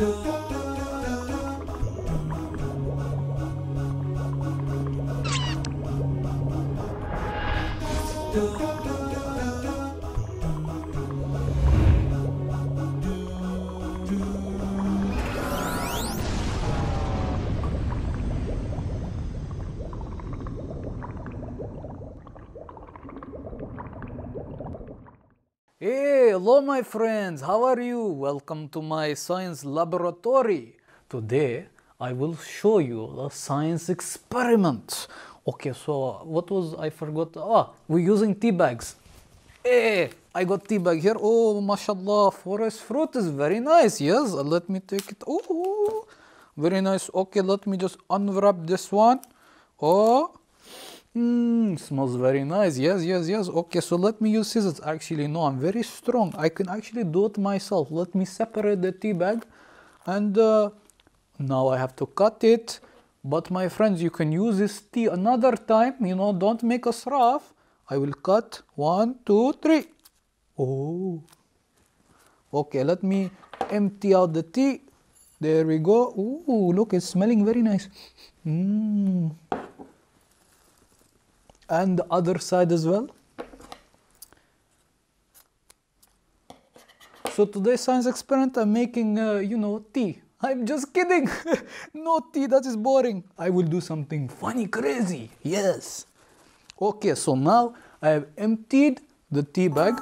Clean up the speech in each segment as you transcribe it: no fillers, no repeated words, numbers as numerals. Hey, hello my friends, how are you? Welcome to my science laboratory. Today I will show you a science experiment. Okay, so what was I forgot? We're using tea bags. Hey, I got tea bag here. Oh, mashallah, forest fruit is very nice. Yes, let me take it. Oh, very nice. Okay, let me just unwrap this one. Oh. Smells very nice. Yes. Okay, so let me use scissors. Actually, no, I'm very strong. I can actually do it myself. Let me separate the tea bag, and now I have to cut it. But my friends, you can use this tea another time. You know, don't make a sraf. I will cut 1, 2, 3. Oh. Okay, let me empty out the tea. There we go. Ooh, look, it's smelling very nice. And the other side as well. So today's science experiment, I'm making, you know, tea. I'm just kidding. No tea, that is boring. I will do something funny, crazy. Yes. Okay, so now I have emptied the tea bag.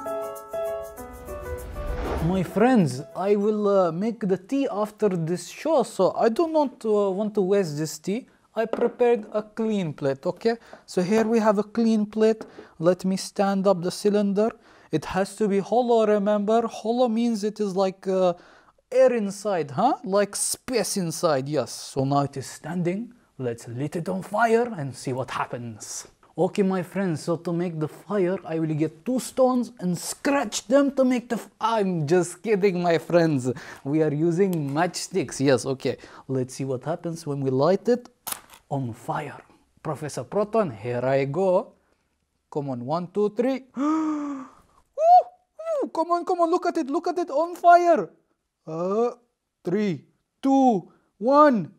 My friends, I will make the tea after this show, so I do not want to waste this tea. I prepared a clean plate, okay? So here we have a clean plate. Let me stand up the cylinder. It has to be hollow, remember? Hollow means it is like air inside, huh? Like space inside, yes. So now it is standing. Let's light it on fire and see what happens. Okay, my friends, so to make the fire, I will get 2 stones and scratch them to make the fire. I'm just kidding, my friends. We are using matchsticks, yes, okay. Let's see what happens when we light it. On fire. Professor Proton, here I go. Come on, 1, 2, 3. Ooh, come on, look at it, on fire. 3, 2, 1.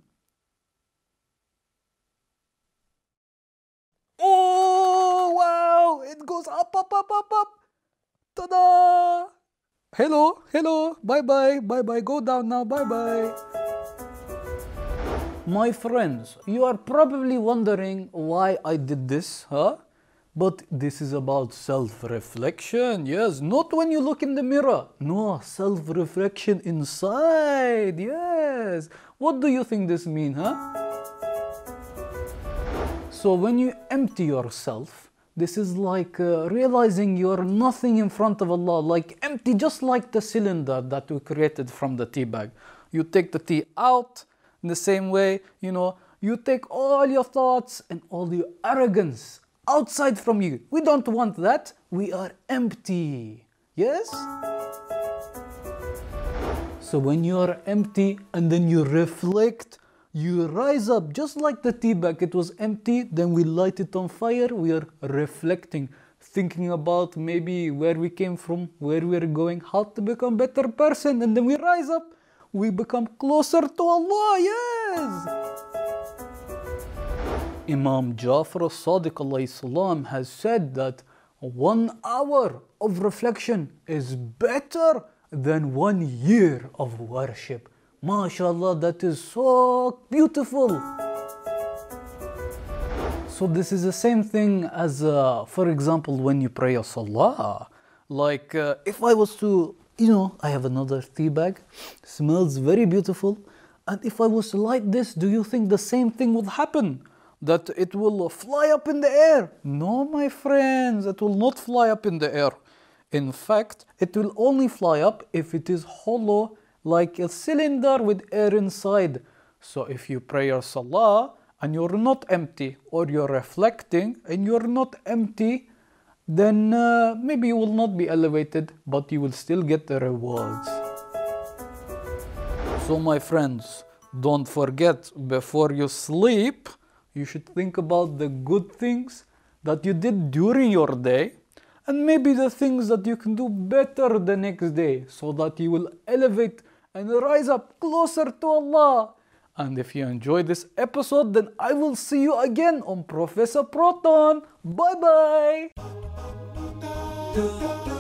Oh, wow, it goes up. Ta-da! Hello, bye-bye, go down now, bye-bye. My friends, you are probably wondering why I did this, huh? But this is about self-reflection, yes. Not when you look in the mirror. No, self-reflection inside, yes. What do you think this means, huh? So when you empty yourself, this is like realizing you are nothing in front of Allah, like empty, just like the cylinder that we created from the tea bag. You take the tea out. In the same way, you know, you take all your thoughts and all your arrogance outside from you. We don't want that. We are empty. Yes? So when you are empty and then you reflect, you rise up just like the tea bag. It was empty. Then we light it on fire. We are reflecting, thinking about maybe where we came from, where we are going, how to become a better person. And then we rise up. We become closer to Allah, yes! Imam Jafar Sadiq al-Salam has said that 1 hour of reflection is better than 1 year of worship. MashaAllah, that is so beautiful. So this is the same thing as, for example, when you pray a salah. Like, if I was to... You know, I have another tea bag, smells very beautiful. And if I was to light this, do you think the same thing would happen? That it will fly up in the air? No, my friends, it will not fly up in the air. In fact, it will only fly up if it is hollow, like a cylinder with air inside. So if you pray your salah and you're not empty, or you're reflecting and you're not empty, then maybe you will not be elevated, but you will still get the rewards. So my friends, don't forget, before you sleep, you should think about the good things that you did during your day, and maybe the things that you can do better the next day, so that you will elevate and rise up closer to Allah. And if you enjoyed this episode, then I will see you again on Professor Proton. Bye bye.